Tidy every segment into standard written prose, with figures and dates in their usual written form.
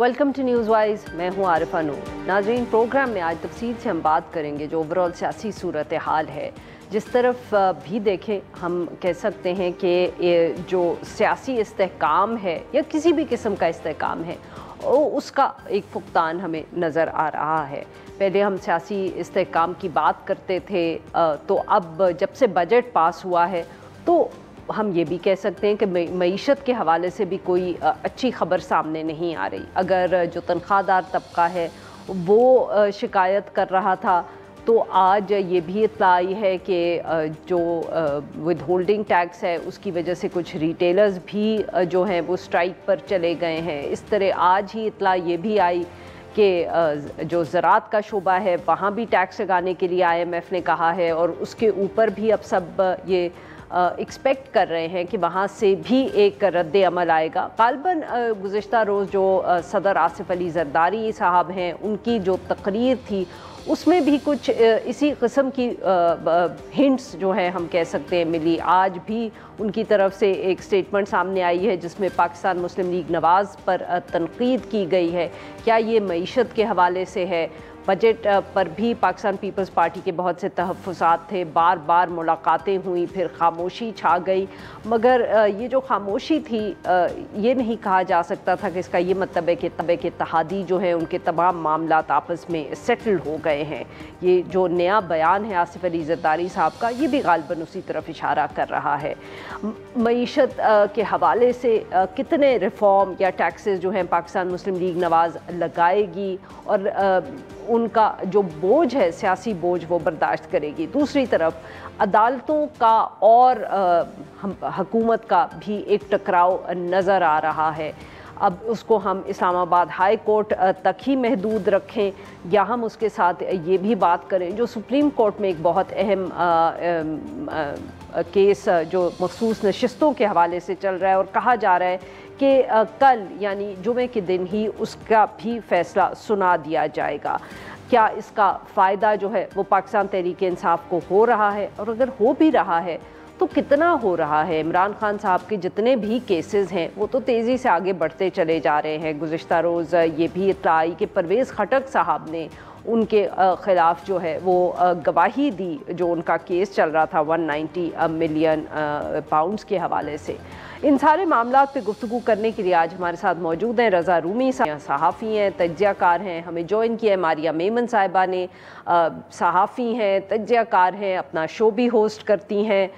Welcome to news wise, मैं हूं आरफा नूर। नाजरीन, प्रोग्राम में आज तफसील से हम बात करेंगे जो ओवरऑल सियासी सूरत हाल है। जिस तरफ भी देखें हम कह सकते हैं कि जो सियासी इस्तेहकाम है या किसी भी किस्म का इस्तेहकाम है उसका एक फुकदान हमें नज़र आ रहा है। पहले हम सियासी इस्तेहकाम की बात करते थे तो अब जब से बजट पास हुआ है तो हम ये भी कह सकते हैं कि मईशत के हवाले से भी कोई अच्छी खबर सामने नहीं आ रही। अगर जो तनख्वाहदार तबका है वो शिकायत कर रहा था तो आज ये भी इत्तला आई है कि जो विद होल्डिंग टैक्स है उसकी वजह से कुछ रिटेलर्स भी जो हैं वो स्ट्राइक पर चले गए हैं। इस तरह आज ही इत्तला ये भी आई कि जो ज़रात का शोबा है वहाँ भी टैक्स लगाने के लिए IMF ने कहा है और उसके ऊपर भी अब सब ये एक्सपेक्ट कर रहे हैं कि वहाँ से भी एक रद्द अमल आएगा। ग़ालिबन गुज़िश्ता रोज़ जो सदर आसिफ अली ज़रदारी साहब हैं उनकी जो तकरीर थी उसमें भी कुछ इसी किस्म की हिंट्स जो है हम कह सकते हैं मिली। आज भी उनकी तरफ से एक स्टेटमेंट सामने आई है जिसमें पाकिस्तान मुस्लिम लीग नवाज़ पर तनकीद की गई है। क्या ये मईशत के हवाले से है? बजट पर भी पाकिस्तान पीपल्स पार्टी के बहुत से तहफ़्फ़ुज़ात थे, बार बार मुलाकातें हुई, फिर खामोशी छा गई। मगर ये जो खामोशी थी ये नहीं कहा जा सकता था कि इसका ये मतलब है कि तबक़े इत्तेहादी जो है उनके तमाम मामलात आपस में सेटल हो गए हैं। ये जो नया बयान है आसिफ अली जरदारी साहब का ये भी ग़ालिबन उसी तरफ इशारा कर रहा है। मईशत के हवाले से कितने रिफॉर्म या टैक्सेस जो हैं पाकिस्तान मुस्लिम लीग नवाज़ लगाएगी और उनका जो बोझ है सियासी बोझ वो बर्दाश्त करेगी। दूसरी तरफ अदालतों का और हकूमत का भी एक टकराव नज़र आ रहा है। अब उसको हम इस्लामाबाद हाई कोर्ट तक ही महदूद रखें या हम उसके साथ ये भी बात करें जो सुप्रीम कोर्ट में एक बहुत अहम केस जो मखसूस नशिस्तों के हवाले से चल रहा है और कहा जा रहा है कि कल यानी जुमे के दिन ही उसका भी फैसला सुना दिया जाएगा। क्या इसका फ़ायदा जो है वो पाकिस्तान तहरीक-ए- इंसाफ को हो रहा है और अगर हो भी रहा है तो कितना हो रहा है? इमरान खान साहब के जितने भी केसेस हैं वो तो तेज़ी से आगे बढ़ते चले जा रहे हैं। गुज़िश्ता रोज़ ये भी इत्तला आई कि परवेज़ खटक साहब ने उनके ख़िलाफ़ जो है वो गवाही दी जो उनका केस चल रहा था 190 मिलियन पाउंड्स के हवाले से। इन सारे मामलों पे गुफ्तगू करने के लिए आज हमारे साथ मौजूद हैं रज़ा रूमी साहब, सहाफ़ी हैं, तज्ज़ियाकार हैं। हमें जॉइन किया है मारिया मेमन साहिबा ने, सहाफ़ी हैं, तज्ज़ियाकार हैं, अपना शो भी होस्ट करती हैं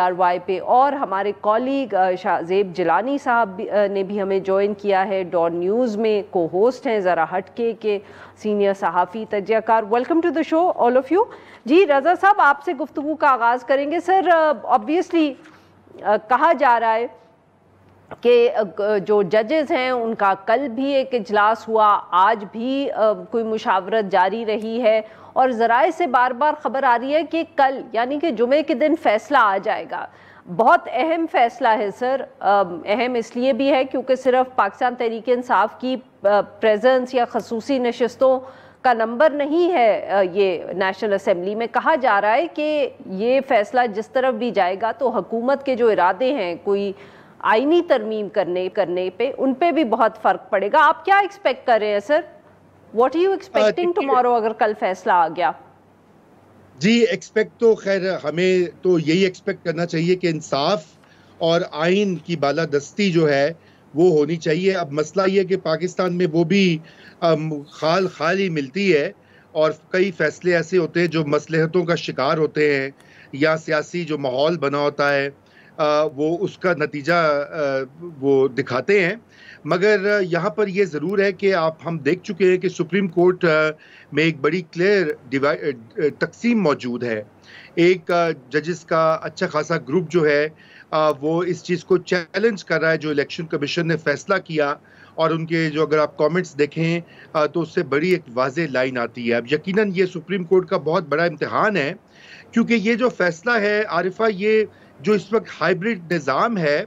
ARY पे। और हमारे कॉलीग शाह ज़ेब जिलानी साहब ने भी हमें जॉइन किया है, डॉन न्यूज़ में को होस्ट हैं, ज़रा हटके के सीनियर सहाफ़ी तज्ज़ियाकार। Welcome to the show all of you. जी रज़ा साहब, आपसे गुफ्तगू का आगाज़ करेंगे। सर, ऑब्वियसली कहा जा रहा है कि जो जजेस हैं उनका कल भी एक इजलास हुआ, आज भी कोई मुशावरत जारी रही है और ज़राए से बार बार ख़बर आ रही है कि कल यानी कि जुमे के दिन फ़ैसला आ जाएगा। बहुत अहम फ़ैसला है सर। अहम इसलिए भी है क्योंकि सिर्फ पाकिस्तान तहरीक-ए- इंसाफ की प्रेजेंस या खसूसी नशस्तों का नंबर नहीं है। ये नेशनल असेंबली में कहा जा रहा है कि ये फ़ैसला जिस तरफ भी जाएगा तो हुकूमत के जो इरादे हैं कोई आइनी तरमीम करने पे उन पे भी बहुत फ़र्क पड़ेगा। आप क्या एक्सपेक्ट कर रहे हैं sir? What are you expecting tomorrow अगर कल फैसला आ गया? जी, एक्सपेक्ट तो खैर हमें तो यही एक्सपेक्ट करना चाहिए कि इंसाफ और आइन की बालादस्ती जो है वो होनी चाहिए। अब मसला ये है कि पाकिस्तान में वो भी खाली मिलती है और कई फैसले ऐसे होते हैं जो मसलहतों का शिकार होते हैं या सियासी जो माहौल बना होता है वो उसका नतीजा वो दिखाते हैं। मगर यहाँ पर ये ज़रूर है कि हम देख चुके हैं कि सुप्रीम कोर्ट में एक बड़ी क्लियर तकसीम मौजूद है। एक जजेस का अच्छा खासा ग्रुप जो है वो इस चीज़ को चैलेंज कर रहा है जो इलेक्शन कमीशन ने फैसला किया और उनके जो अगर आप कमेंट्स देखें तो उससे बड़ी एक वाज़े लाइन आती है। अब यकीनन ये सुप्रीम कोर्ट का बहुत बड़ा इम्तिहान है क्योंकि ये जो फैसला है आरिफा, ये जो इस वक्त हाइब्रिड निज़ाम है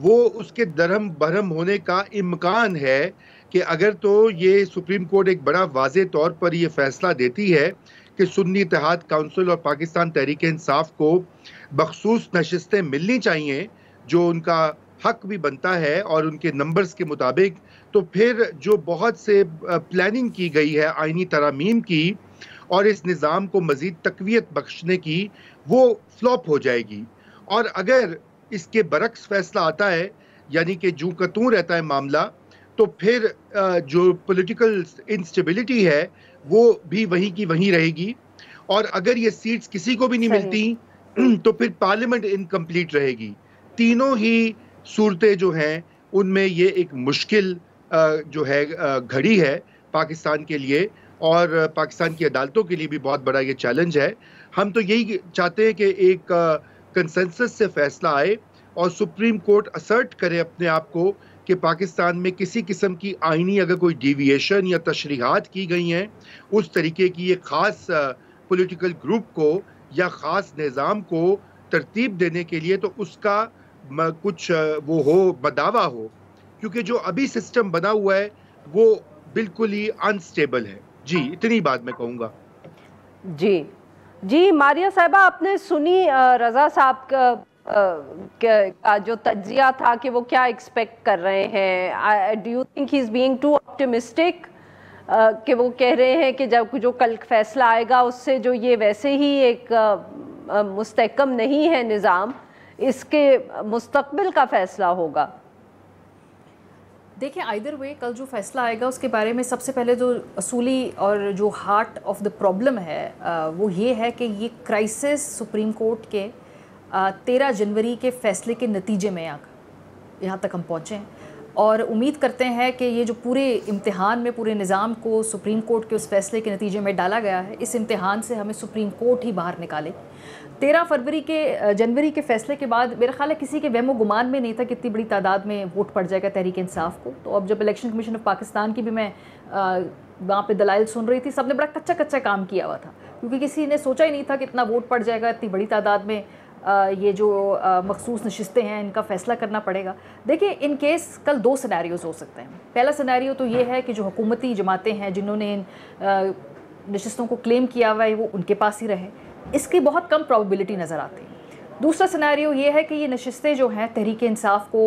वो उसके दरहम बरहम होने का इम्कान है कि अगर तो ये सुप्रीम कोर्ट एक बड़ा वाज़े तौर पर ये फैसला देती है कि सुन्नी इत्तेहाद काउंसिल और पाकिस्तान तहरीक इंसाफ को बखसूस नशिस्तें मिलनी चाहिए जो उनका हक भी बनता है और उनके नंबर्स के मुताबिक, तो फिर जो बहुत से प्लानिंग की गई है आइनी तरामीम की और इस निज़ाम को मज़ीद तक़वियत बख्शने की, वो फ्लॉप हो जाएगी। और अगर इसके बरक्स फैसला आता है, यानी कि जूं का तूं रहता है मामला, तो फिर जो पॉलिटिकल इंस्टेबिलिटी है वो भी वहीं की वहीं रहेगी। और अगर ये सीट्स किसी को भी नहीं मिलती तो फिर पार्लियामेंट इनकम्प्लीट रहेगी। तीनों ही सूरतें जो हैं उनमें ये एक मुश्किल जो है घड़ी है पाकिस्तान के लिए और पाकिस्तान की अदालतों के लिए भी बहुत बड़ा ये चैलेंज है। हम तो यही चाहते हैं कि एक कंसेंसस से फैसला आए और सुप्रीम कोर्ट असर्ट करे अपने आप को कि पाकिस्तान में किसी किस्म की आइनी अगर कोई डिविएशन या तशरीहात की गई हैं, उस तरीके की ये ख़ास पॉलिटिकल ग्रुप को या ख़ास निज़ाम को तरतीब देने के लिए तो उसका कुछ वो हो, बदावा हो, क्योंकि जो अभी सिस्टम बना हुआ है वो बिल्कुल ही अनस्टेबल है। जी, इतनी बात मैं कहूँगा। जी जी, मारिया साहिबा, आपने सुनी रज़ा साहब का जो तज्जिया था कि वो क्या एक्सपेक्ट कर रहे हैं। Do you think he is being too optimistic कि वो कह रहे हैं कि जब जो कल फैसला आएगा उससे जो ये वैसे ही एक मुस्तकम नहीं है निज़ाम, इसके मुस्तकबिल का फैसला होगा? देखिए, आइदर वे कल जो फैसला आएगा उसके बारे में सबसे पहले जो असूली और जो हार्ट ऑफ द प्रॉब्लम है वो ये है कि ये क्राइसिस सुप्रीम कोर्ट के 13 जनवरी के फैसले के नतीजे में यहाँ तक हम पहुँचे हैं। और उम्मीद करते हैं कि ये जो पूरे इम्तिहान में पूरे निज़ाम को सुप्रीम कोर्ट के उस फैसले के नतीजे में डाला गया है, इस इम्तिहान से हमें सुप्रीम कोर्ट ही बाहर निकाले। 13 जनवरी के फैसले के बाद मेरा ख्याल है किसी के वहमो गुमान में नहीं था कि इतनी बड़ी तादाद में वोट पड़ जाएगा तहरीक इंसाफ को। तो अब जब इलेक्शन कमीशन ऑफ पाकिस्तान की भी मैं वहाँ पे दलाइल सुन रही थी, सबने बड़ा कच्चा कच्चा काम किया हुआ था, क्योंकि किसी ने सोचा ही नहीं था कि इतना वोट पड़ जाएगा, इतनी बड़ी तादाद में ये जो मखसूस नशिस्तें हैं इनका फ़ैसला करना पड़ेगा। देखिए, इन केस कल दो सिनेरियोज़ हो सकते हैं। पहला सिनेरियो तो ये है कि जो हुकूमती जमातें हैं जिन्होंने इन नशिस्तों को क्लेम किया हुआ है वो उनके पास ही रहें, इसकी बहुत कम प्रोबेबिलिटी नज़र आती है। दूसरा सिनेरियो ये है कि ये नशिस्तें जो हैं तहरीक इंसाफ को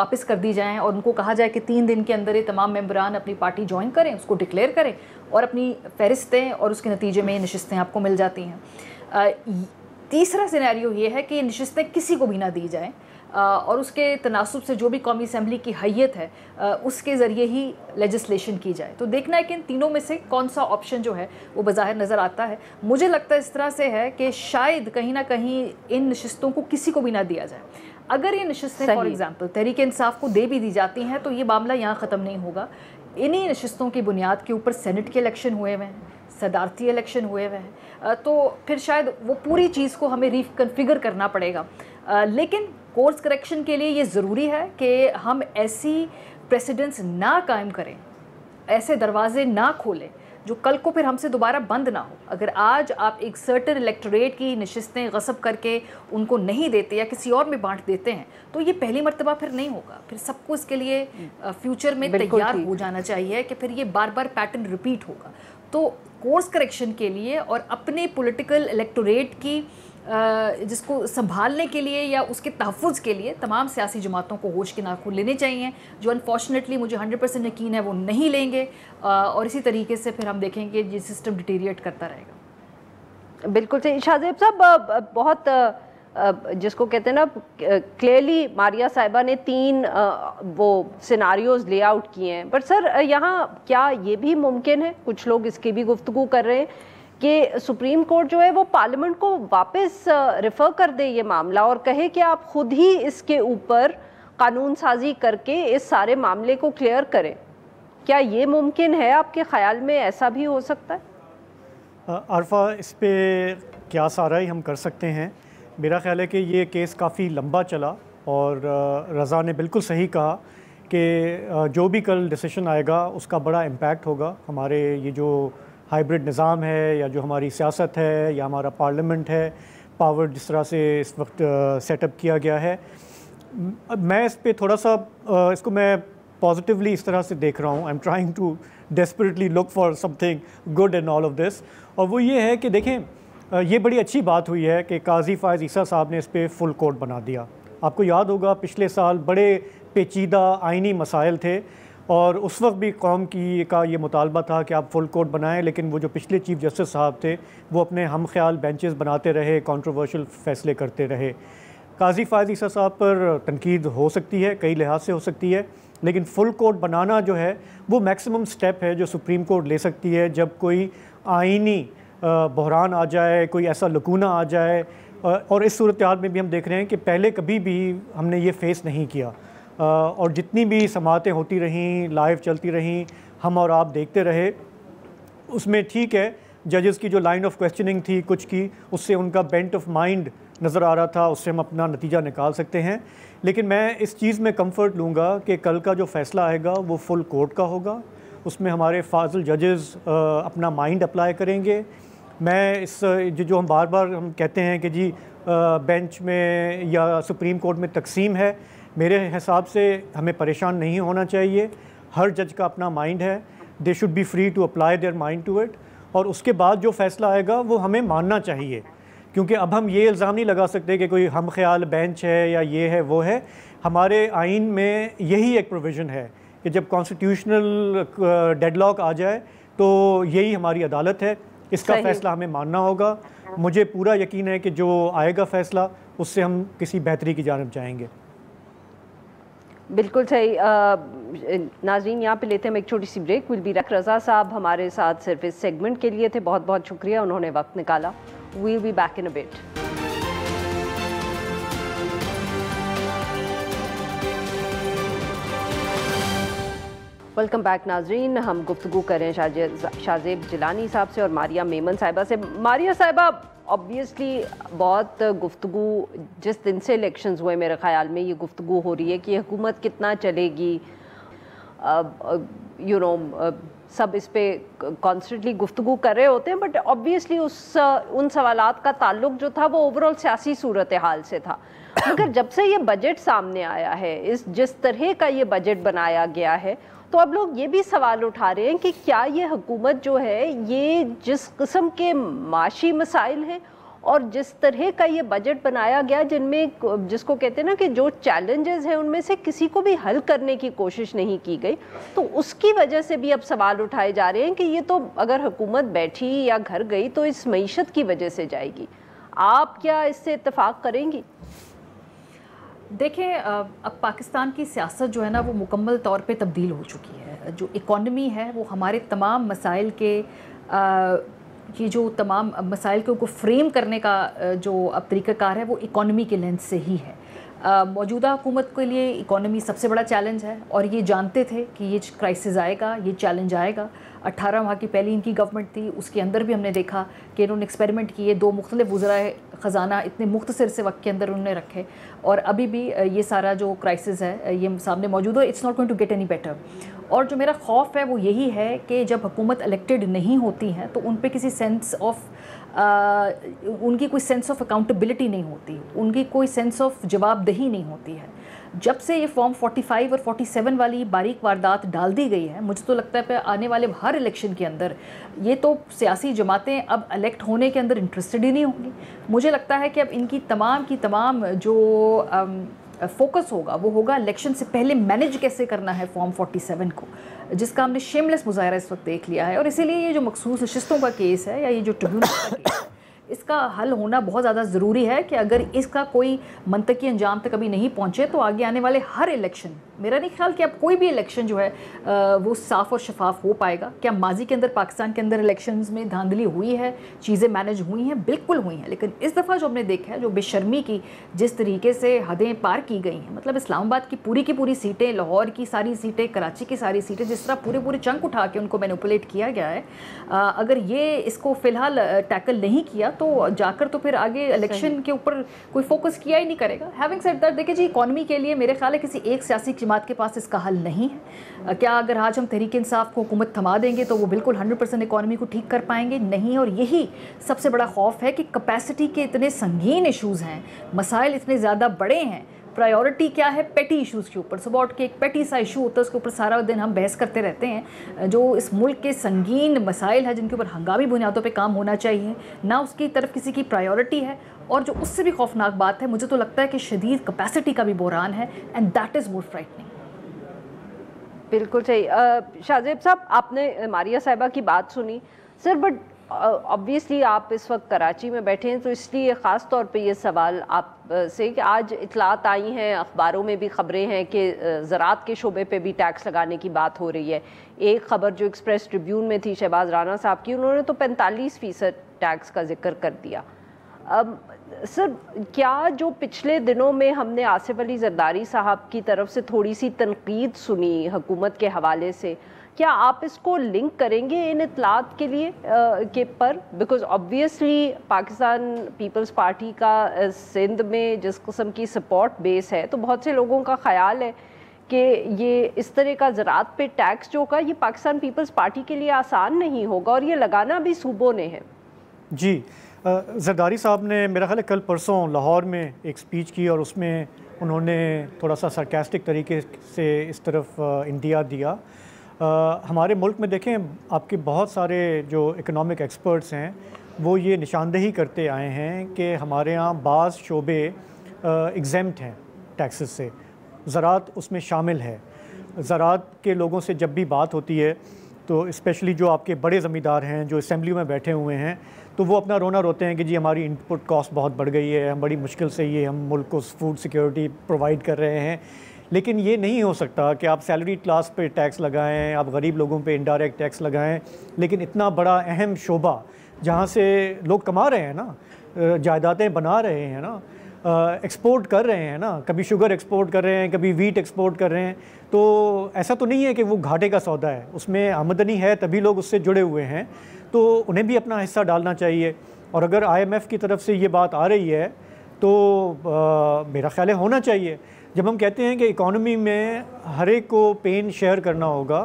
वापस कर दी जाएं और उनको कहा जाए कि 3 दिन के अंदर ये तमाम मेंबरान अपनी पार्टी ज्वाइन करें, उसको डिक्लेयर करें और अपनी फहरिस्तें और उसके नतीजे में ये नशिस्तें आपको मिल जाती हैं। तीसरा सिनेरियो ये है कि ये नशिस्तें किसी को भी ना दी जाएँ और उसके तनासब से जो भी कौमी असम्बली की हैयत है उसके ज़रिए ही लेजिस्लेशन की जाए। तो देखना है कि इन तीनों में से कौन सा ऑप्शन जो है वो बज़ाहिर नज़र आता है। मुझे लगता है इस तरह से है कि शायद कहीं ना कहीं इन नशिस्तों को किसी को भी ना दिया जाए। अगर ये नशिस्तें फॉर एग्ज़ाम्पल तहरीक इंसाफ को दे भी दी जाती हैं तो ये मामला यहाँ ख़त्म नहीं होगा। इन्हीं नशिस्तों की बुनियाद के ऊपर सेनेट के इलेक्शन हुए हुए हैं, सदारती इलेक्शन हुए हुए हैं, तो फिर शायद वो पूरी चीज़ को हमें रिकन्फिगर करना पड़ेगा। लेकिन कोर्स करेक्शन के लिए ये ज़रूरी है कि हम ऐसी प्रेसिडेंस ना कायम करें, ऐसे दरवाजे ना खोलें जो कल को फिर हमसे दोबारा बंद ना हो। अगर आज आप एक सर्टेन इलेक्टोरेट की नशिस्तें गसब करके उनको नहीं देते या किसी और में बांट देते हैं तो ये पहली मर्तबा फिर नहीं होगा। फिर सबको इसके लिए फ्यूचर में तैयार हो जाना चाहिए कि फिर ये बार बार पैटर्न रिपीट होगा। तो कोर्स करेक्शन के लिए और अपने पॉलिटिकल इलेक्टोरेट की जिसको संभालने के लिए या उसके तहफ़ुज़ के लिए तमाम सियासी जमातों को होश के नाखून लेने चाहिए, जो अनफॉर्चुनेटली मुझे 100% यकीन है वो नहीं लेंगे और इसी तरीके से फिर हम देखेंगे ये सिस्टम डिटेरिएट करता रहेगा। बिल्कुल सही शाह ज़ेब साहब, बहुत जिसको कहते हैं ना, क्लियरली मारिया साहिबा ने 3 वो सिनारियोज़ ले आउट किए हैं। बट सर, यहाँ क्या ये भी मुमकिन है, कुछ लोग इसकी भी गुफ्तगू कर रहे हैं कि सुप्रीम कोर्ट जो है वो पार्लियामेंट को वापस रिफ़र कर दे ये मामला और कहे कि आप ख़ुद ही इसके ऊपर कानून साजी करके इस सारे मामले को क्लियर करें? क्या ये मुमकिन है? आपके ख़्याल में ऐसा भी हो सकता है? आरफा, इस पर क्या सारा ही हम कर सकते हैं। मेरा ख़्याल है कि ये केस काफ़ी लंबा चला और रज़ा ने बिल्कुल सही कहा कि जो भी कल डिसीशन आएगा उसका बड़ा इम्पैक्ट होगा। हमारे ये जो हाइब्रिड निज़ाम है या जो हमारी सियासत है या हमारा पार्लियामेंट है, पावर जिस तरह से इस वक्त सेटअप किया गया है, मैं इस पे थोड़ा सा इसको मैं पॉजिटिवली इस तरह से देख रहा हूँ। I am trying to desperately look for something good in all of this. और वो ये है कि देखें, ये बड़ी अच्छी बात हुई है कि काजी फ़ायज़ ईसा साहब ने इस पर फुल कोर्ट बना दिया आपको याद होगा पिछले साल बड़े पेचीदा आइनी मसाइल थे और उस वक्त भी कौम की का ये मुतालबा था कि आप फुल कोर्ट बनाएं, लेकिन वो जो पिछले चीफ जस्टिस साहब थे वो अपने हम ख्याल बेंचेस बनाते रहे, कंट्रोवर्शियल फ़ैसले करते रहे। काजी फैज़ ईसा साहब पर तनकीद हो सकती है, कई लिहाज से हो सकती है, लेकिन फुल कोर्ट बनाना जो है वो मैक्सिमम स्टेप है जो सुप्रीम कोर्ट ले सकती है जब कोई आइनी बहरान आ जाए, कोई ऐसा लकूना आ जाए। और इस सूरत हाल में भी हम देख रहे हैं कि पहले कभी भी हमने ये फेस नहीं किया, और जितनी भी समातें होती रहीं, लाइव चलती रहीं, हम और आप देखते रहे। उसमें ठीक है जजेस की जो लाइन ऑफ क्वेश्चनिंग थी कुछ की, उससे उनका बेंट ऑफ माइंड नज़र आ रहा था, उससे हम अपना नतीजा निकाल सकते हैं। लेकिन मैं इस चीज़ में कंफर्ट लूँगा कि कल का जो फ़ैसला आएगा वो फुल कोर्ट का होगा, उसमें हमारे फाजिल जजेस अपना माइंड अप्लाई करेंगे। मैं इस जो हम बार बार हम कहते हैं कि जी बेंच में या सुप्रीम कोर्ट में तकसीम है, मेरे हिसाब से हमें परेशान नहीं होना चाहिए। हर जज का अपना माइंड है, they should be free to apply their mind to it, और उसके बाद जो फ़ैसला आएगा वो हमें मानना चाहिए। क्योंकि अब हम ये इल्ज़ाम नहीं लगा सकते कि कोई हम ख्याल बेंच है या ये है वो है। हमारे आइन में यही एक प्रोविज़न है कि जब कॉन्स्टिट्यूशनल डेडलॉक आ जाए तो यही हमारी अदालत है, इसका फ़ैसला हमें मानना होगा। मुझे पूरा यकीन है कि जो आएगा फ़ैसला उससे हम किसी बेहतरी की जानिब जाएंगे। बिल्कुल सही। नाज़रीन, यहाँ पे लेते हैं हम एक छोटी सी break. Will be back. Raza साहब हमारे साथ सिर्फ इस सेगमेंट के लिए थे, बहुत बहुत शुक्रिया, उन्होंने वक्त निकाला। Will be back in a bit. Welcome back नाज़रीन। हम गुफ्तगू कर रहे हैं शाह ज़ेब जिलानी साहब से और मारिया मेमन साहिबा से। मारिया साहिबा, ऑब्वियसली बहुत गुफ्तगू जिस दिन से इलेक्शंस हुए मेरे ख़्याल में ये गुफ्तगू हो रही है कि हुकूमत कितना चलेगी, यू नो सब इस पर कॉन्स्टेंटली गुफ्तगू कर रहे होते हैं, बट ऑब्वियसली उन सवालात का ताल्लुक जो था वो ओवरऑल सियासी सूरत हाल से था। मगर जब से ये बजट सामने आया है, इस जिस तरह का ये बजट बनाया गया है, तो अब लोग ये भी सवाल उठा रहे हैं कि क्या ये हुकूमत जो है ये जिस किस्म के माशी मसाइल हैं और जिस तरह का ये बजट बनाया गया, जिनमें जिसको कहते हैं ना कि जो चैलेंजेस हैं उनमें से किसी को भी हल करने की कोशिश नहीं की गई, तो उसकी वजह से भी अब सवाल उठाए जा रहे हैं कि ये तो अगर हुकूमत बैठी या घर गई तो इस मईशत की वजह से जाएगी। आप क्या इससे इत्तेफाक करेंगी? देखें, अब पाकिस्तान की सियासत जो है ना वो मुकम्मल तौर पे तब्दील हो चुकी है। जो इकॉनमी है वो हमारे तमाम मसाइल के ये जो तमाम मसाइल को फ्रेम करने का जो अब तरीक़ाकार है वो इकॉनमी के लेंस से ही है। मौजूदा हुकूमत के लिए इकॉनमी सबसे बड़ा चैलेंज है और ये जानते थे कि ये क्राइसिस आएगा, ये चैलेंज आएगा। 18 माह की पहली इनकी गवर्नमेंट थी, उसके अंदर भी हमने देखा कि इन्होंने एक्सपेरिमेंट किए, दो मुख्तलिफ वज़राए ख़जाना इतने मुख्तसर से वक्त के अंदर उन्होंने रखे, और अभी भी ये सारा जो क्राइसिस है ये सामने मौजूद है। It's not going to get any better. और जो मेरा खौफ है वो यही है कि जब हुकूमत इलेक्टेड नहीं होती हैं तो उन पर किसी सेंस ऑफ उनकी कोई सेंस ऑफ अकाउंटेबिलिटी नहीं होती, उनकी कोई सेंस ऑफ जवाबदेही नहीं होती है। जब से ये फॉर्म 45 और 47 वाली बारीक वारदात डाल दी गई है, मुझे तो लगता है कि आने वाले हर इलेक्शन के अंदर ये तो सियासी जमातें अब इलेक्ट होने के अंदर इंटरेस्टेड ही नहीं होंगी। मुझे लगता है कि अब इनकी तमाम की तमाम जो फोकस होगा वो होगा इलेक्शन से पहले मैनेज कैसे करना है फॉर्म 47 को, जिसका हमने शेमलेस मुजाहरा इस वक्त देख लिया है। और इसीलिए ये जो मखसूस नशस्तों का केस है या ये जो ट्रिब्यूनल का केस है, इसका हल होना बहुत ज़्यादा ज़रूरी है कि अगर इसका कोई मंतकी अंजाम तक अभी नहीं पहुँचे तो आगे आने वाले हर इलेक्शन, मेरा नहीं ख्याल कि अब कोई भी इलेक्शन जो है वो साफ़ और शफाफ हो पाएगा। क्या माजी के अंदर पाकिस्तान के अंदर इलेक्शंस में धांधली हुई है, चीज़ें मैनेज हुई हैं? बिल्कुल हुई हैं, लेकिन इस दफ़ा जो हमने देखा है, जो बेशर्मी की जिस तरीके से हदें पार की गई हैं, मतलब इस्लामाबाद की पूरी सीटें, लाहौर की सारी सीटें, कराची की सारी सीटें, जिस तरह पूरे पूरे चंक उठा के उनको मैनिपुलेट किया गया है, अगर ये इसको फ़िलहाल टैकल नहीं किया तो जाकर तो फिर आगे इलेक्शन के ऊपर कोई फोकस किया ही नहीं करेगा। हैविंग सेड दैट, देखिए जी, इकॉनमी के लिए मेरे ख्याल है किसी एक सियासी जमात के पास इसका हल नहीं है। क्या अगर आज हम तहरीक इंसाफ को हुकूमत थमा देंगे तो वो बिल्कुल 100% इकॉनमी को ठीक कर पाएंगे? नहीं। और यही सबसे बड़ा खौफ है कि कैपेसिटी के इतने संगीन इशूज़ हैं, मसाइल इतने ज़्यादा बड़े हैं, प्रायोरिटी क्या है पेटी इश्यूज़ के ऊपर। सुबह उठ के एक पेटी सा इशू होता है, उसके ऊपर सारा दिन हम बहस करते रहते हैं। जो इस मुल्क के संगीन मसाइल है जिनके ऊपर हंगामी बुनियादों पे काम होना चाहिए, ना उसकी तरफ किसी की प्रायोरिटी है। और जो उससे भी खौफनाक बात है, मुझे तो लगता है कि शदीद कैपेसिटी का भी बहरान है, and that is more frightening. बिल्कुल सही शाहजेब साहब, आपने मारिया साहिबा की बात सुनी सर, बट ऑब्वियसली आप इस वक्त कराची में बैठे हैं, तो इसलिए ख़ास तौर पे ये सवाल आप से कि आज इतलात आई हैं, अखबारों में भी ख़बरें हैं कि ज़रात के शोबे पे भी टैक्स लगाने की बात हो रही है। एक ख़बर जो एक्सप्रेस ट्रिब्यून में थी शहबाज राना साहब की, उन्होंने तो 45% टैक्स का जिक्र कर दिया। सर, क्या जो पिछले दिनों में हमने आसिफ अली जरदारी साहब की तरफ से थोड़ी सी तनकीद सुनी हुकूमत के हवाले से, क्या आप इसको लिंक करेंगे इन इतलात के लिए के पर? Because obviously Pakistan peoples party का सिंध में जिस किस्म की सपोर्ट बेस है, तो बहुत से लोगों का ख्याल है कि ये इस तरह का ज़रात पे टैक्स जो का ये पाकिस्तान पीपल्स पार्टी के लिए आसान नहीं होगा, और ये लगाना भी सूबों ने है। जी, जरदारी साहब ने मेरा ख्याल है कल परसों लाहौर में एक स्पीच की, और उसमें उन्होंने थोड़ा सा सार्केस्टिक तरीके से इस तरफ इंडिया दिया। हमारे मुल्क में देखें, आपके बहुत सारे जो इकनॉमिक एक्सपर्ट्स हैं वो ये निशानदेही करते आए हैं कि हमारे यहाँ बाज़ शोबे एग्जेम्प्ट हैं टैक्सेस से, ज़रात उसमें शामिल है। ज़रात के लोगों से जब भी बात होती है, तो स्पेशली जो आपके बड़े ज़मींदार हैं जो असम्बली में बैठे हुए हैं, तो वो अपना रोना रोते हैं कि जी हमारी इनपुट कॉस्ट बहुत बढ़ गई है, हम बड़ी मुश्किल से ये हम मुल्क को फूड सिक्योरिटी प्रोवाइड कर रहे हैं। लेकिन ये नहीं हो सकता कि आप सैलरी क्लास पे टैक्स लगाएं, आप गरीब लोगों पे इनडायरेक्ट टैक्स लगाएं, लेकिन इतना बड़ा अहम शोबा जहाँ से लोग कमा रहे हैं ना, जायदादें बना रहे हैं ना, एक्सपोर्ट कर रहे हैं ना, कभी शुगर एक्सपोर्ट कर रहे हैं, कभी वीट एक्सपोर्ट कर रहे हैं, तो ऐसा तो नहीं है कि वो घाटे का सौदा है, उसमें आमदनी है तभी लोग उससे जुड़े हुए हैं, तो उन्हें भी अपना हिस्सा डालना चाहिए। और अगर IMF की तरफ से ये बात आ रही है तो मेरा ख्याल है होना चाहिए। जब हम कहते हैं कि इकॉनमी में हर एक को पेन शेयर करना होगा,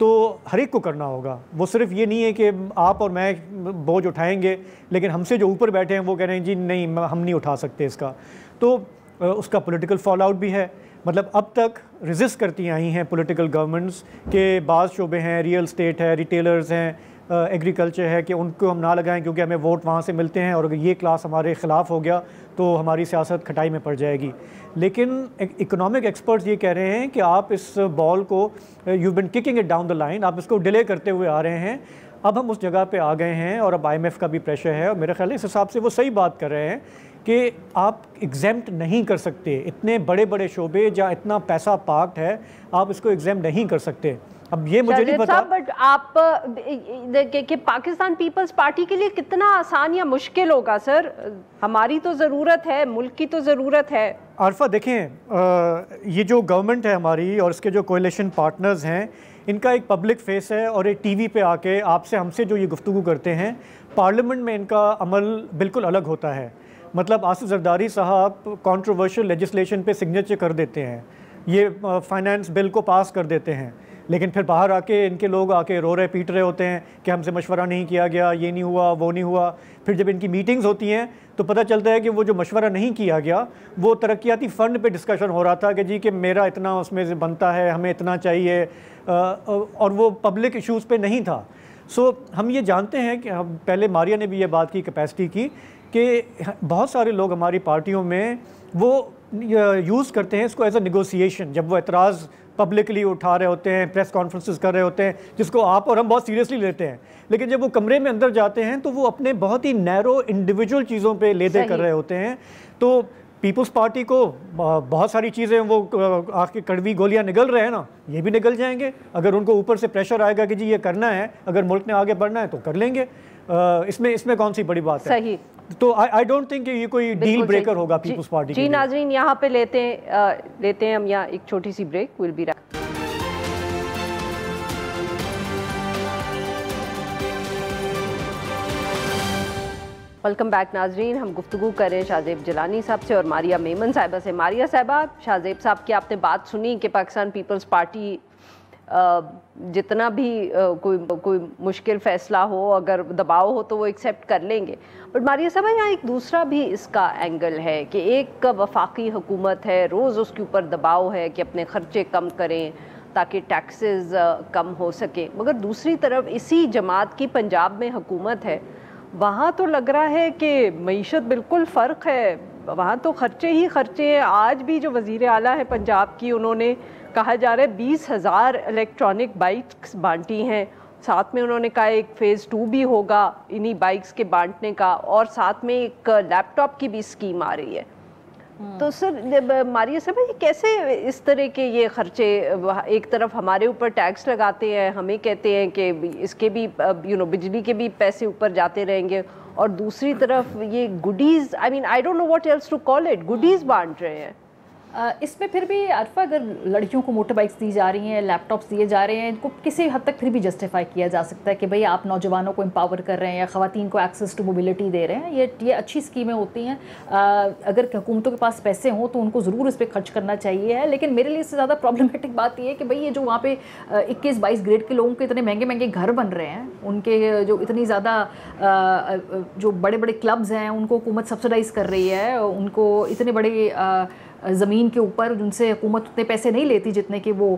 तो हर एक को करना होगा। वो सिर्फ ये नहीं है कि आप और मैं बोझ उठाएंगे, लेकिन हमसे जो ऊपर बैठे हैं वो कह रहे हैं जी नहीं हम नहीं उठा सकते इसका, तो उसका पॉलिटिकल फॉल आउट भी है। मतलब अब तक रिजिस्ट करती आई हैं पॉलिटिकल गवर्नमेंट्स के बाज़ शोबे हैं, रियल स्टेट है, रिटेलर्स हैं, एग्रीकल्चर है, कि उनको हम ना लगाएं क्योंकि हमें वोट वहाँ से मिलते हैं, और अगर ये क्लास हमारे ख़िलाफ़ हो गया तो हमारी सियासत खटाई में पड़ जाएगी। लेकिन इकोनॉमिक एक्सपर्ट्स ये कह रहे हैं कि आप इस बॉल को you been kicking it down the line, आप इसको डिले करते हुए आ रहे हैं, अब हम उस जगह पे आ गए हैं, और अब IMF का भी प्रेशर है, और मेरे ख्याल है इस हिसाब से वो सही बात कर रहे हैं कि आप एग्जेम्प्ट नहीं कर सकते इतने बड़े बड़े शोबे जहाँ इतना पैसा पार्क्ड है, आप इसको एग्जेम्प्ट नहीं कर सकते। अब ये मुझे नहीं पता बट आप कि पाकिस्तान पीपल्स पार्टी के लिए कितना आसान या मुश्किल होगा। सर, हमारी तो ज़रूरत है, मुल्क की तो ज़रूरत है। आरफा देखें, ये जो गवर्नमेंट है हमारी और इसके जो कोएलिशन पार्टनर्स हैं, इनका एक पब्लिक फेस है, और एक टीवी पे आके आपसे हमसे जो ये गुफ्तगू करते हैं, पार्लियामेंट में इनका अमल बिल्कुल अलग होता है। मतलब आसिफ जरदारी साहब कंट्रोवर्शियल लेजिस्लेशन पे सिग्नेचर कर देते हैं, ये फाइनेंस बिल को पास कर देते हैं, लेकिन फिर बाहर आके इनके लोग आके रो रहे पीट रहे होते हैं कि हमसे मशवरा नहीं किया गया, ये नहीं हुआ, वो नहीं हुआ। फिर जब इनकी मीटिंग्स होती हैं तो पता चलता है कि वो जो मशवरा नहीं किया गया वो तरक्याती फ़ंड पे डिस्कशन हो रहा था कि जी कि मेरा इतना उसमें बनता है, हमें इतना चाहिए, और वो पब्लिक इशूज़ पे नहीं था। सो हम ये जानते हैं कि हम पहले मारिया ने भी ये बात की कैपेसिटी की कि बहुत सारे लोग हमारी पार्टियों में वो यूज़ करते हैं इसको एज अ निगोसिएशन। जब वो एतराज़ पब्लिकली उठा रहे होते हैं, प्रेस कॉन्फ्रेंसेस कर रहे होते हैं, जिसको आप और हम बहुत सीरियसली लेते हैं, लेकिन जब वो कमरे में अंदर जाते हैं तो वो अपने बहुत ही नैरो इंडिविजुअल चीज़ों पे लेदे कर रहे होते हैं। तो पीपल्स पार्टी को बहुत सारी चीज़ें वो आके कड़वी गोलियां निगल रहे हैं ना, ये भी निगल जाएंगे अगर उनको ऊपर से प्रेशर आएगा कि जी ये करना है, अगर मुल्क ने आगे बढ़ना है तो कर लेंगे, इसमें कौन सी बड़ी बात है। तो आई डोंट थिंक ये कोई डील ब्रेकर होगा पीपल्स पार्टी के लिए। जी नाज़रीन, यहाँ पे लेते हैं हम यहाँ एक छोटी सी break, will be back. Welcome back नाज़रीन, हम गुफ्तगू कर रहे हैं शाहजेब जिलानी साहब से और मारिया मेमन साहिबा से। मारिया साहिबा, शाहजेब साहब की आपने बात सुनी कि पाकिस्तान पीपल्स पार्टी जितना भी कोई मुश्किल फ़ैसला हो, अगर दबाव हो तो वो एक्सेप्ट कर लेंगे। बट मारिया साहब, यहाँ एक दूसरा भी इसका एंगल है कि एक वफाकी हुकूमत है, रोज़ उसके ऊपर दबाव है कि अपने ख़र्चे कम करें ताकि टैक्सेस कम हो सके, मगर दूसरी तरफ इसी जमात की पंजाब में हुकूमत है वहाँ तो लग रहा है कि मईशत बिल्कुल फ़र्क है, वहाँ तो खर्चे ही खर्चे हैं। आज भी जो वज़ीर आला है पंजाब की, उन्होंने कहा जा रहा है 20,000 इलेक्ट्रॉनिक बाइक्स बांटी हैं, साथ में उन्होंने कहा एक फ़ेज़ 2 भी होगा इन्हीं बाइक्स के बांटने का, और साथ में एक लैपटॉप की भी स्कीम आ रही है। तो सर मारिया साहब, ये कैसे इस तरह के ये खर्चे, एक तरफ हमारे ऊपर टैक्स लगाते हैं, हमें कहते हैं कि इसके भी बिजली के भी पैसे ऊपर जाते रहेंगे, और दूसरी तरफ ये goodies, I mean I don't know what else to call it, goodies बांट रहे हैं। इसमें फिर भी अरफा, अगर लड़कियों को मोटर बाइक्स दी जा रही हैं, लैपटॉप्स दिए जा रहे हैं, इनको किसी हद तक फिर भी जस्टिफाई किया जा सकता है कि भाई आप नौजवानों को एम्पावर कर रहे हैं या ख़वातीन को एक्सेस टू मोबिलिटी दे रहे हैं, ये अच्छी स्कीमें होती हैं। अगर हुकूमतों के पास पैसे हों तो उनको ज़रूर इस पर खर्च करना चाहिए है, लेकिन मेरे लिए इससे ज़्यादा प्रॉब्लमेटिक बात यह है कि भाई ये जो वहाँ पर 21-22 ग्रेड के लोगों के इतने महंगे महंगे घर बन रहे हैं, उनके जो इतनी ज़्यादा जो बड़े बड़े क्लब्स हैं उनको हुकूमत सब्सिडाइज़ कर रही है, उनको इतने बड़े ज़मीन के ऊपर उनसे हुकूमत उतने पैसे नहीं लेती जितने कि वो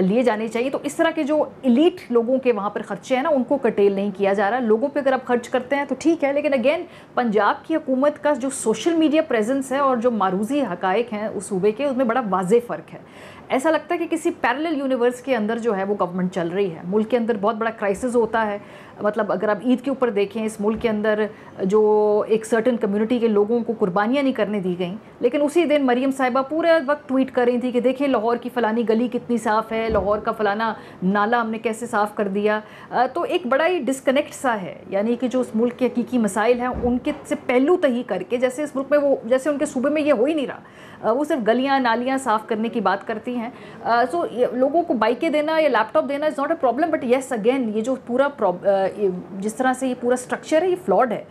लिए जाने चाहिए। तो इस तरह के जो इलीट लोगों के वहाँ पर ख़र्चे हैं ना, उनको कटेल नहीं किया जा रहा। लोगों पे अगर आप खर्च करते हैं तो ठीक है, लेकिन अगेन पंजाब की हुकूमत का जो सोशल मीडिया प्रेजेंस है और जो मारूजी हक़ाइक़ हैं उस सूबे के, उसमें बड़ा वाज़े फ़र्क है। ऐसा लगता है कि किसी पैरेलल यूनिवर्स के अंदर जो है वो गवर्नमेंट चल रही है। मुल्क के अंदर बहुत बड़ा क्राइसिस होता है, मतलब अगर आप ईद के ऊपर देखें, इस मुल्क के अंदर जो एक सर्टेन कम्युनिटी के लोगों को कुर्बानियाँ नहीं करने दी गई, लेकिन उसी दिन मरीम साहिबा पूरे वक्त ट्वीट कर रही थी कि देखिए लाहौर की फ़लानी गली कितनी साफ़ है, लाहौर का फ़लाना नाला हमने कैसे साफ़ कर दिया। तो एक बड़ा ही डिस्कनेक्ट सा है, यानी कि जो उस मुल्क के हकीकी मसाइल हैं उनके से पहलू तही करके, जैसे इस मुल्क में वो, जैसे उनके सूबे में ये हो ही नहीं रहा, वो सिर्फ गलियाँ नालियाँ साफ़ करने की बात करती हैं। सो लोगों को बाइकें देना या लैपटॉप देना is not a problem, but yes again ये जो पूरा जिस तरह से ये पूरा स्ट्रक्चर है ये फ्लॉड है।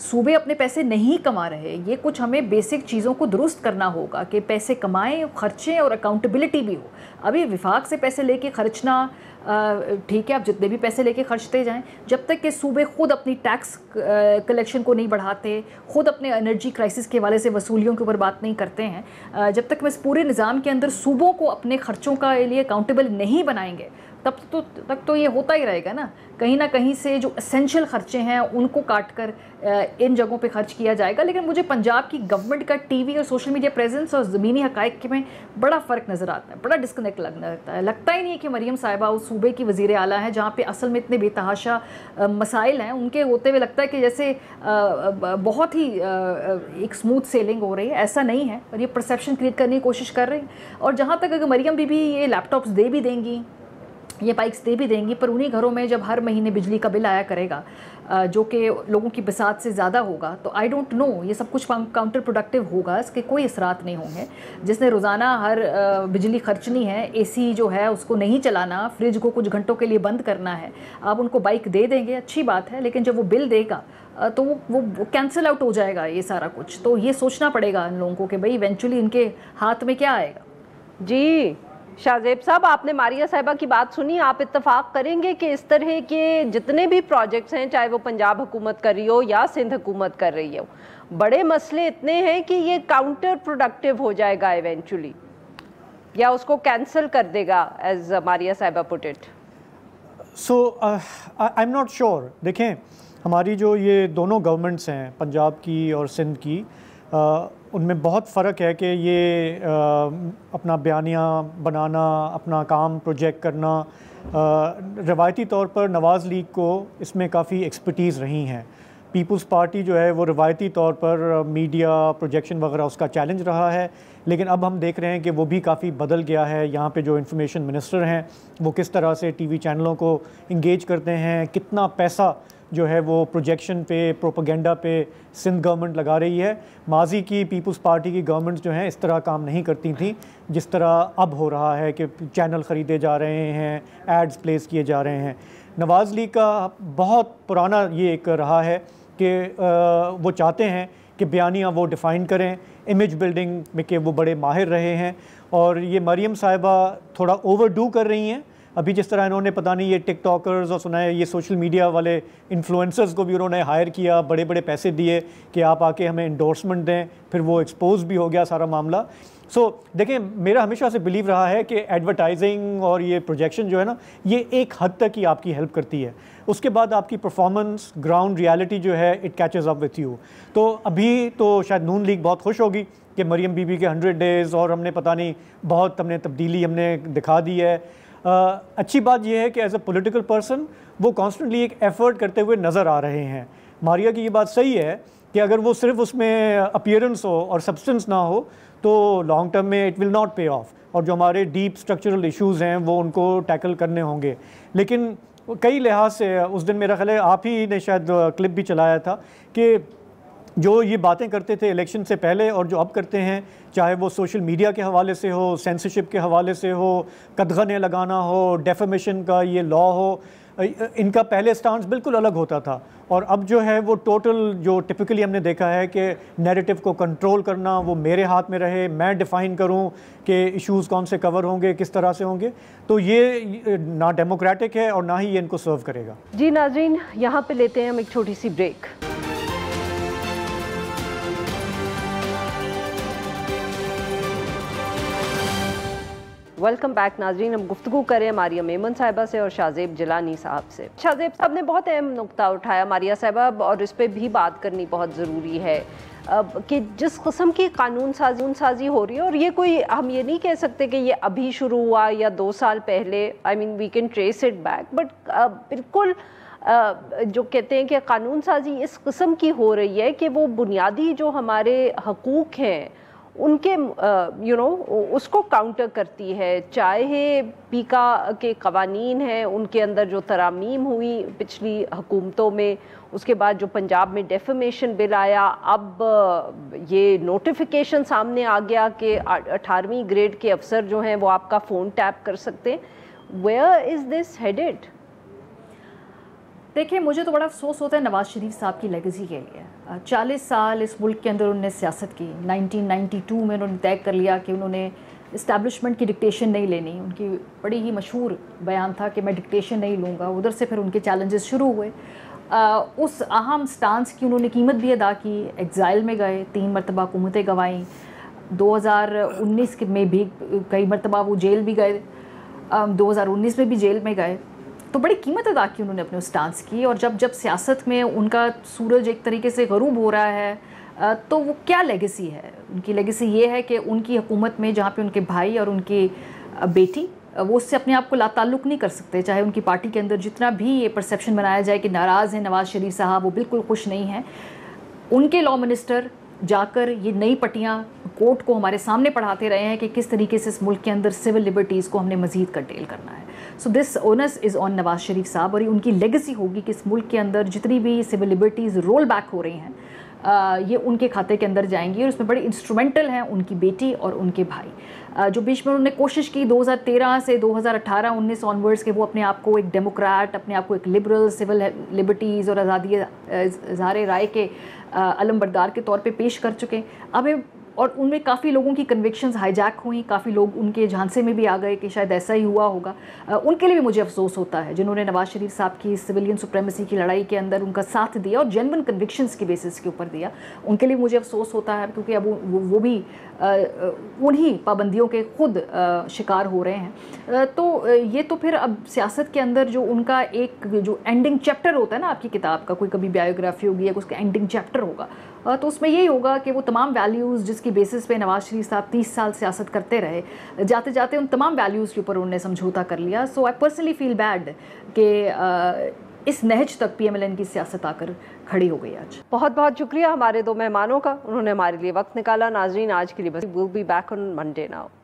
सूबे अपने पैसे नहीं कमा रहे, ये कुछ हमें बेसिक चीज़ों को दुरुस्त करना होगा कि पैसे कमाएं, खर्चें और अकाउंटेबिलिटी भी हो। अभी विफाक से पैसे लेके खर्चना ठीक है, आप जितने भी पैसे लेके खर्चते जाएं, जब तक कि सूबे ख़ुद अपनी टैक्स कलेक्शन को नहीं बढ़ाते, ख़ुद अपने एनर्जी क्राइसिस के हवाले से वसूलियों के ऊपर बात नहीं करते हैं, जब तक हम इस पूरे निज़ाम के अंदर सूबों को अपने खर्चों का लिए अकाउंटेबल नहीं बनाएंगे, तब तो ये होता ही रहेगा ना कहीं से जो एसेंशियल ख़र्चे हैं उनको काट कर इन जगहों पे खर्च किया जाएगा। लेकिन मुझे पंजाब की गवर्नमेंट का टीवी और सोशल मीडिया प्रेजेंस और ज़मीनी हक़ाइक़ में बड़ा फ़र्क नज़र आता है, बड़ा डिस्कनेक्ट लगने लगता है। लगता ही नहीं है कि मरीम साहिबा उस सूबे की वज़ीर आला हैं जहाँ पे असल में इतने बेतहाशा मसाइल हैं, उनके होते हुए लगता है कि जैसे बहुत ही एक स्मूथ सेलिंग हो रही है। ऐसा नहीं है, और ये परसेप्शन क्रिएट करने की कोशिश कर रही है। और जहाँ तक अगर मरीम बीबी ये लैपटॉप्स दे भी देंगी, ये बाइक्स दे भी देंगी, पर उन्हीं घरों में जब हर महीने बिजली का बिल आया करेगा जो कि लोगों की बसात से ज़्यादा होगा, तो आई डोंट नो ये सब कुछ काउंटर प्रोडक्टिव होगा, इसके कोई असरात नहीं होंगे। जिसने रोज़ाना हर बिजली खर्चनी है, एसी जो है उसको नहीं चलाना, फ्रिज को कुछ घंटों के लिए बंद करना है, आप उनको बाइक दे देंगे अच्छी बात है, लेकिन जब वो बिल देगा तो वो कैंसिल आउट हो जाएगा ये सारा कुछ। तो ये सोचना पड़ेगा इन लोगों को कि भाई इवेंचुअली इनके हाथ में क्या आएगा। जी शाहजेब साहब, आपने मारिया साहिबा की बात सुनी, आप इत्तफाक करेंगे कि इस तरह के जितने भी प्रोजेक्ट्स हैं, चाहे वो पंजाब हुकूमत कर रही हो या सिंध हुकूमत कर रही हो, बड़े मसले इतने हैं कि ये काउंटर प्रोडक्टिव हो जाएगा इवेंचुअली, या उसको कैंसिल कर देगा, एज मारिया साहिबा put it. So I am not sure. देखें, हमारी जो ये दोनों गवर्नमेंट्स हैं, पंजाब की और सिंध की, उनमें बहुत फ़र्क है कि ये अपना बयानिया बनाना, अपना काम प्रोजेक्ट करना, रवायती तौर पर नवाज़ लीग को इसमें काफ़ी एक्सपर्टीज़ रही हैं। पीपल्स पार्टी जो है वो रवायती तौर पर मीडिया प्रोजेक्शन वगैरह उसका चैलेंज रहा है, लेकिन अब हम देख रहे हैं कि वो भी काफ़ी बदल गया है। यहाँ पे जो इन्फॉर्मेशन मिनिस्टर हैं वो किस तरह से टीवी चैनलों को इंगेज करते हैं, कितना पैसा जो है वो प्रोजेक्शन पे, प्रोपेगेंडा पे सिंध गवर्नमेंट लगा रही है। माजी की पीपल्स पार्टी की गवर्नमेंट्स जो हैं इस तरह काम नहीं करती थी जिस तरह अब हो रहा है कि चैनल ख़रीदे जा रहे हैं, एड्स प्लेस किए जा रहे हैं। नवाज़ लीग का बहुत पुराना ये एक रहा है कि वो चाहते हैं कि बयानिया वो डिफ़ाइन करें, इमेज बिल्डिंग में के वो बड़े माहिर रहे हैं, और ये मरीम साहिबा थोड़ा ओवर डू कर रही हैं। अभी जिस तरह इन्होंने पता नहीं ये टिकटॉकर्स और सुना है ये सोशल मीडिया वाले इन्फ्लुएंसर्स को भी उन्होंने हायर किया, बड़े बड़े पैसे दिए कि आप आके हमें इंडोर्समेंट दें, फिर वो एक्सपोज भी हो गया सारा मामला। सो देखें, मेरा हमेशा से बिलीव रहा है कि एडवर्टाइजिंग और ये प्रोजेक्शन जो है ना, ये एक हद तक ही आपकी हेल्प करती है, उसके बाद आपकी परफॉर्मेंस ग्राउंड रियलिटी जो है it catches up with you. तो अभी तो शायद नून लीग बहुत खुश होगी कि मरियम बीबी के 100 डेज़ और हमने पता नहीं बहुत हमने तब्दीली हमने दिखा दी है। अच्छी बात यह है कि एज अ पॉलिटिकल पर्सन वो कॉन्स्टेंटली एक एफर्ट करते हुए नज़र आ रहे हैं। मारिया की ये बात सही है कि अगर वो सिर्फ उसमें अपीयरेंस हो और सब्सटेंस ना हो तो लॉन्ग टर्म में it will not pay off, और जो हमारे डीप स्ट्रक्चरल इश्यूज़ हैं वो उनको टैकल करने होंगे। लेकिन कई लिहाज से उस दिन मेरा ख्याल है आप ही ने शायद क्लिप भी चलाया था कि जो ये बातें करते थे इलेक्शन से पहले और जो अब करते हैं, चाहे वो सोशल मीडिया के हवाले से हो, सेंसरशिप के हवाले से हो, कदगने लगाना हो, डेफेमेशन का ये लॉ हो, इनका पहले स्टांस बिल्कुल अलग होता था और अब जो है वो टोटल जो टिपिकली हमने देखा है कि नैरेटिव को कंट्रोल करना, वो मेरे हाथ में रहे, मैं डिफ़ाइन करूं कि इश्यूज़ कौन से कवर होंगे, किस तरह से होंगे, तो ये ना डेमोक्रेटिक है और ना ही ये इनको सर्व करेगा। जी नाज़रीन, यहाँ पर लेते हैं हम एक छोटी सी ब्रेक। वेलकम बैक नाजरीन, हम गुफ्तगू करें मारिया मेमन साहिबा से और शाहजेब जिलानी साहब से। शाहजेब साहब ने बहुत अहम नुक्ता उठाया मारिया साहिबा, और इस पर भी बात करनी बहुत ज़रूरी है कि जिस किस्म की कानून साजी हो रही है, और ये कोई हम ये नहीं कह सकते कि ये अभी शुरू हुआ या 2 साल पहले, I mean we can trace it back, but बिल्कुल जो कहते हैं कि कानून साजी इस किस्म की हो रही है कि वो बुनियादी जो हमारे हकूक़ हैं उनके उसको काउंटर करती है, चाहे पीका के कवानीन हैं उनके अंदर जो तरामीम हुई पिछली हुकूमतों में, उसके बाद जो पंजाब में डेफेमेशन बिल आया, अब ये नोटिफिकेशन सामने आ गया कि 18वीं ग्रेड के अफसर जो हैं वो आपका फ़ोन टैप कर सकते हैं। Where is this headed? देखिए, मुझे तो बड़ा अफसोस होता है नवाज़ शरीफ साहब की लेगेसी के लिए। 40 साल इस मुल्क के अंदर उन्होंने सियासत की। 1992 में उन्होंने तय कर लिया कि उन्होंने इस्टेब्लिशमेंट की डिक्टेशन नहीं लेनी। उनकी बड़ी ही मशहूर बयान था कि मैं डिक्टेशन नहीं लूँगा। उधर से फिर उनके चैलेंजेस शुरू हुए। उस अहम स्टांस की उन्होंने कीमत भी अदा की, एग्ज़ाइल में गए, 3 मरतबा हुकूमतें गंवाईं, 2019 में भी कई मरतबा वो जेल भी गए, 2019 में भी जेल में गए। तो बड़ी कीमत अदा की उन्होंने अपने उस स्टांस की। और जब जब सियासत में उनका सूरज एक तरीके से गरूब हो रहा है तो वो क्या लेगेसी है? उनकी लेगेसी ये है कि उनकी हुकूमत में जहाँ पे उनके भाई और उनकी बेटी वो उससे अपने आप को लाताल्लुक़ नहीं कर सकते, चाहे उनकी पार्टी के अंदर जितना भी ये परसेप्शन बनाया जाए कि नाराज़ हैं नवाज़ शरीफ साहब, वो बिल्कुल खुश नहीं हैं। उनके लॉ मिनिस्टर जाकर ये नई पटियाँ कोर्ट को हमारे सामने पढ़ाते रहे हैं कि किस तरीके से इस मुल्क के अंदर सिविल लिबर्टीज़ को हमने मज़ीद कंटेल करना है। So this onus is on Nawaz Sharif साहब, और ये उनकी लेगेसी होगी कि इस मुल्क के अंदर जितनी भी सिविल लिबर्टीज़ रोल बैक हो रही हैं ये उनके खाते के अंदर जाएंगी, और उसमें बड़े इंस्ट्रूमेंटल हैं उनकी बेटी और उनके भाई। जो बीच में उन्होंने कोशिश की 2013 से 2018-19 ऑनवर्ड्स के वो अपने आप को एक डेमोक्रेट, अपने आप को एक लिबरल, सिविल लिबर्टीज़ और आज़ादी इज़हार राय के अलमबरदार के तौर पर पेश कर चुके। अब और उनमें काफ़ी लोगों की कन्विक्शंस हाईजैक हुई, काफ़ी लोग उनके झांसे में भी आ गए कि शायद ऐसा ही हुआ होगा। उनके लिए भी मुझे अफसोस होता है जिन्होंने नवाज़ शरीफ साहब की सिविलियन सुप्रेमेसी की लड़ाई के अंदर उनका साथ दिया और जेन्युइन कन्विक्शंस के बेसिस के ऊपर दिया। उनके लिए मुझे अफसोस होता है क्योंकि अब वो भी उन्हीं पाबंदियों के खुद शिकार हो रहे हैं। तो ये तो फिर अब सियासत के अंदर जो उनका एक जो एंडिंग चैप्टर होता है ना आपकी किताब का, कोई कभी बायोग्राफी होगी या उसका एंडिंग चैप्टर होगा, तो उसमें यही होगा कि वो तमाम वैल्यूज़ जिसकी बेसिस पे नवाज़ शरीफ साहब 30 साल सियासत करते रहे, जाते जाते उन तमाम वैल्यूज़ के ऊपर उन्होंने समझौता कर लिया। So I personally feel bad कि इस नहज तक PMLN की सियासत आकर खड़ी हो गई। आज बहुत बहुत शुक्रिया हमारे 2 मेहमानों का, उन्होंने हमारे लिए वक्त निकाला। नाजरीन, आज के लिए बस। Will be back on Monday now.